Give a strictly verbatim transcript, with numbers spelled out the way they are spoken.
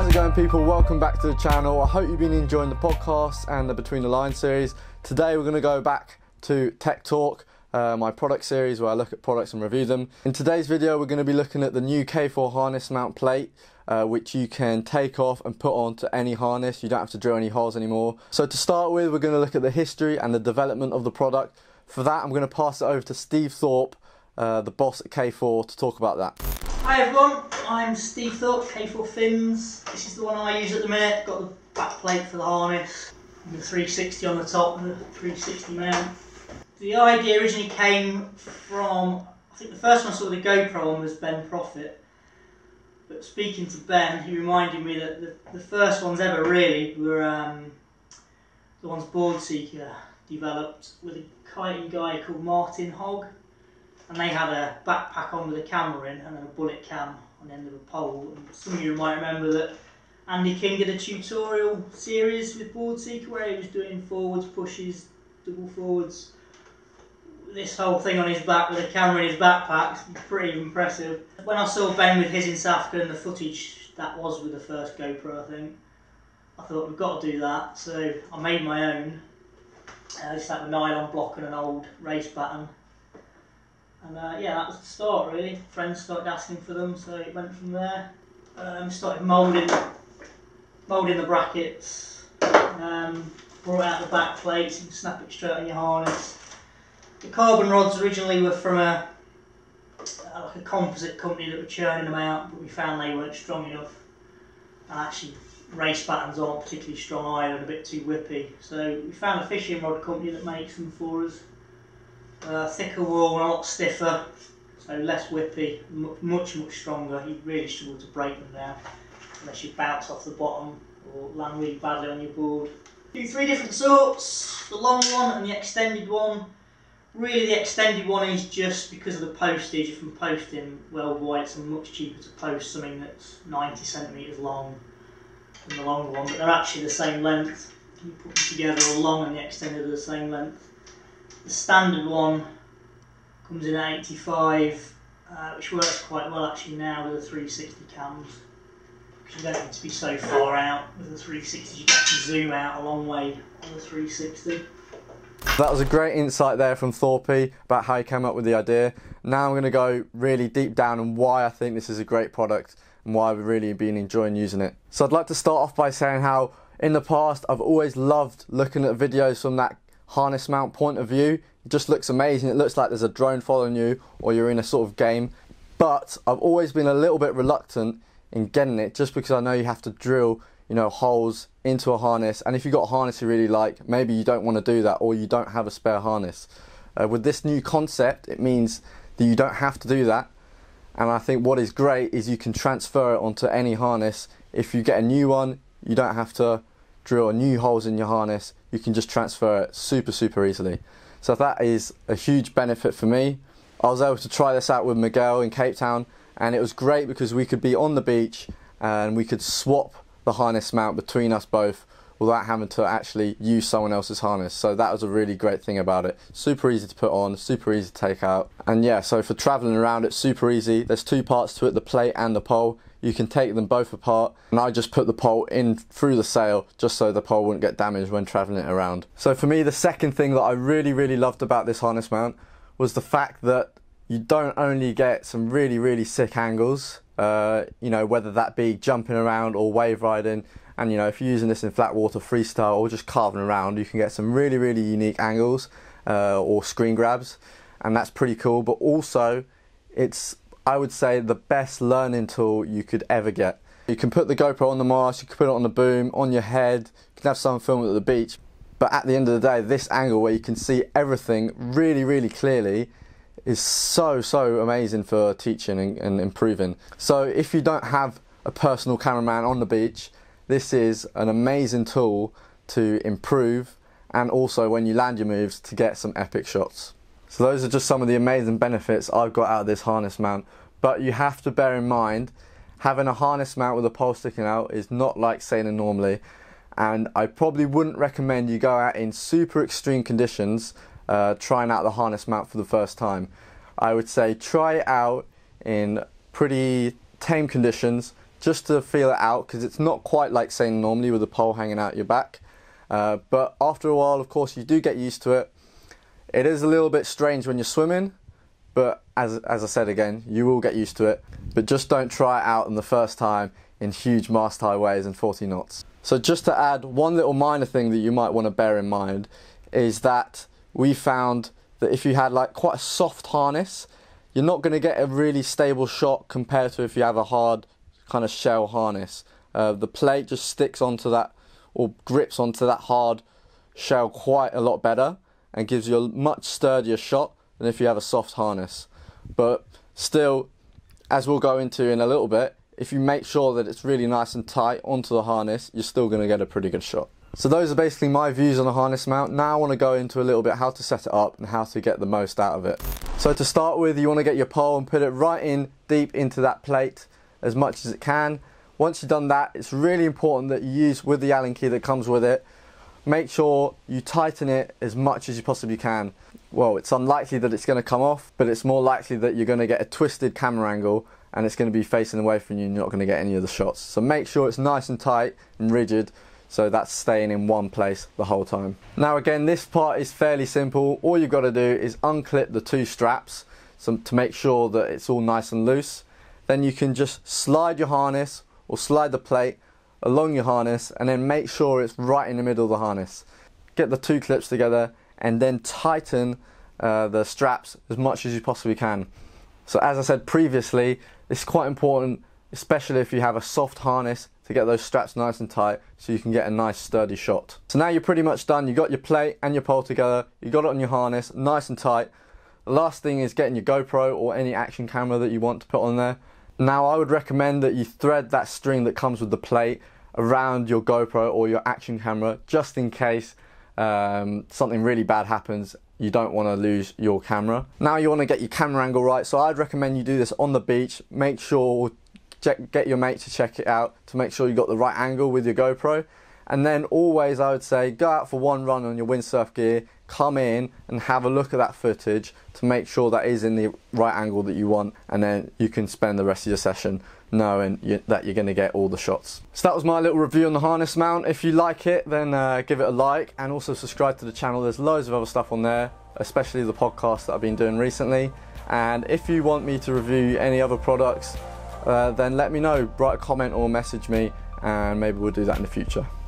How's it going, people? Welcome back to the channel. I hope you've been enjoying the podcast and the Between the Lines series. Today we're going to go back to Tech Talk, uh, my product series where I look at products and review them. In today's video we're going to be looking at the new K four harness mount plate, Uh, which you can take off and put onto any harness. You don't have to drill any holes anymore. So to start with, we're going to look at the history and the development of the product. For that, I'm going to pass it over to Steve Thorpe, uh, the boss at K four, to talk about that. Hi everyone, I'm Steve Thorpe, K four Fins. This is the one I use at the minute. Got the back plate for the harness, and the three sixty on the top and the three sixty mount. The idea originally came from, I think the first one I saw the GoPro one was Ben Proffitt. But speaking to Ben, he reminded me that the, the first ones ever really were um, the ones Board Seeker developed with a kiting guy called Martin Hogg, and they had a backpack on with a camera in and a bullet cam on the end of a pole. And some of you might remember that Andy King did a tutorial series with Board Seeker where he was doing forwards, pushes, double forwards, this whole thing on his back with a camera in his backpack. It's pretty impressive. When I saw Ben with his in South Africa and the footage that was with the first GoPro, I think, I thought we've got to do that, so I made my own. Uh, it's like a nylon block and an old race pattern. And uh, yeah, that was the start really. Friends started asking for them, so it went from there. Um, started moulding, moulding the brackets, um, brought out the back plates and snap it straight on your harness. The carbon rods originally were from a, like a composite company that were churning them out, but we found they weren't strong enough. And actually, race patterns aren't particularly strong either, and a bit too whippy. So we found a fishing rod company that makes them for us. Uh, thicker wool and a lot stiffer, so less whippy, much, much stronger. You really struggle to break them down unless you bounce off the bottom or land really badly on your board. Do three different sorts, the long one and the extended one. Really, the extended one is just because of the postage. If I'm posting worldwide, it's much cheaper to post something that's ninety centimetres long than the long one, but they're actually the same length. You put them together, the long and the extended are the same length. The standard one comes in at eighty-five, uh, which works quite well actually now with the three sixty cams, because you don't need to be so far out with the three sixty. You get to zoom out a long way on the three sixty. That was a great insight there from Thorpe about how he came up with the idea. Now I'm going to go really deep down on why I think this is a great product and why I've really been enjoying using it. So I'd like to start off by saying how in the past I've always loved looking at videos from that harness mount point of view. It just looks amazing. It looks like there's a drone following you or you're in a sort of game. But I've always been a little bit reluctant in getting it just because I know you have to drill, you know, holes into a harness, and if you've got a harness you really like, maybe you don't want to do that or you don't have a spare harness. Uh, with this new concept, it means that you don't have to do that, and I think what is great is you can transfer it onto any harness. If you get a new one, you don't have to drill new holes in your harness. You can just transfer it super, super easily. So that is a huge benefit for me. I was able to try this out with Miguel in Cape Town, and it was great because we could be on the beach and we could swap the harness mount between us both without having to actually use someone else's harness. So that was a really great thing about it. Super easy to put on, super easy to take out, and yeah, so for traveling around it's super easy. There's two parts to it, the plate and the pole. You can take them both apart, and I just put the pole in through the sail just so the pole wouldn't get damaged when traveling it around. So for me, the second thing that I really really loved about this harness mount was the fact that you don't only get some really really sick angles, Uh, you know, whether that be jumping around or wave riding, and you know, if you're using this in flat water freestyle or just carving around, you can get some really really unique angles uh, or screen grabs, and that's pretty cool. But also it's, I would say, the best learning tool you could ever get. You can put the GoPro on the mast, you can put it on the boom, on your head, you can have someone film it at the beach, but at the end of the day, this angle where you can see everything really really clearly is so so amazing for teaching and, and improving. So if you don't have a personal cameraman on the beach, this is an amazing tool to improve, and also when you land your moves to get some epic shots. So those are just some of the amazing benefits I've got out of this harness mount. But you have to bear in mind, having a harness mount with a pole sticking out is not like sailing normally, and I probably wouldn't recommend you go out in super extreme conditions Uh, trying out the harness mount for the first time. I would say try it out in pretty tame conditions, just to feel it out, because it's not quite like sailing normally with the pole hanging out your back. Uh, but after a while, of course, you do get used to it. It is a little bit strange when you're swimming, but as, as I said again, you will get used to it. But just don't try it out on the first time in huge mast high waves and forty knots. So just to add one little minor thing that you might want to bear in mind is that we found that if you had like quite a soft harness, you're not going to get a really stable shot compared to if you have a hard kind of shell harness. Uh, the plate just sticks onto that, or grips onto that hard shell quite a lot better and gives you a much sturdier shot than if you have a soft harness. But still, as we'll go into in a little bit, if you make sure that it's really nice and tight onto the harness, you're still going to get a pretty good shot. So those are basically my views on a harness mount. Now I want to go into a little bit how to set it up and how to get the most out of it. So to start with, you want to get your pole and put it right in deep into that plate as much as it can. Once you've done that, it's really important that you use, with the Allen key that comes with it, make sure you tighten it as much as you possibly can. Well, it's unlikely that it's going to come off, but it's more likely that you're going to get a twisted camera angle and it's going to be facing away from you and you're not going to get any of the shots. So make sure it's nice and tight and rigid, so that's staying in one place the whole time. Now again, this part is fairly simple. All you've got to do is unclip the two straps so to make sure that it's all nice and loose. Then you can just slide your harness or slide the plate along your harness and then make sure it's right in the middle of the harness. Get the two clips together and then tighten uh, the straps as much as you possibly can. So as I said previously, it's quite important, especially if you have a soft harness, to get those straps nice and tight so you can get a nice sturdy shot. So now you're pretty much done. You got your plate and your pole together, you got it on your harness nice and tight. The last thing is getting your GoPro or any action camera that you want to put on there. Now I would recommend that you thread that string that comes with the plate around your GoPro or your action camera, just in case um, something really bad happens. You don't want to lose your camera. Now you want to get your camera angle right, so I'd recommend you do this on the beach. Make sure, check, get your mate to check it out to make sure you got the right angle with your GoPro, and then always I would say go out for one run on your windsurf gear, come in and have a look at that footage to make sure that is in the right angle that you want, and then you can spend the rest of your session knowing you, that you're going to get all the shots. So that was my little review on the harness mount. If you like it, then uh, give it a like and also subscribe to the channel. There's loads of other stuff on there, especially the podcast that I've been doing recently. And if you want me to review any other products, Uh, then let me know, write a comment or message me, and maybe we'll do that in the future.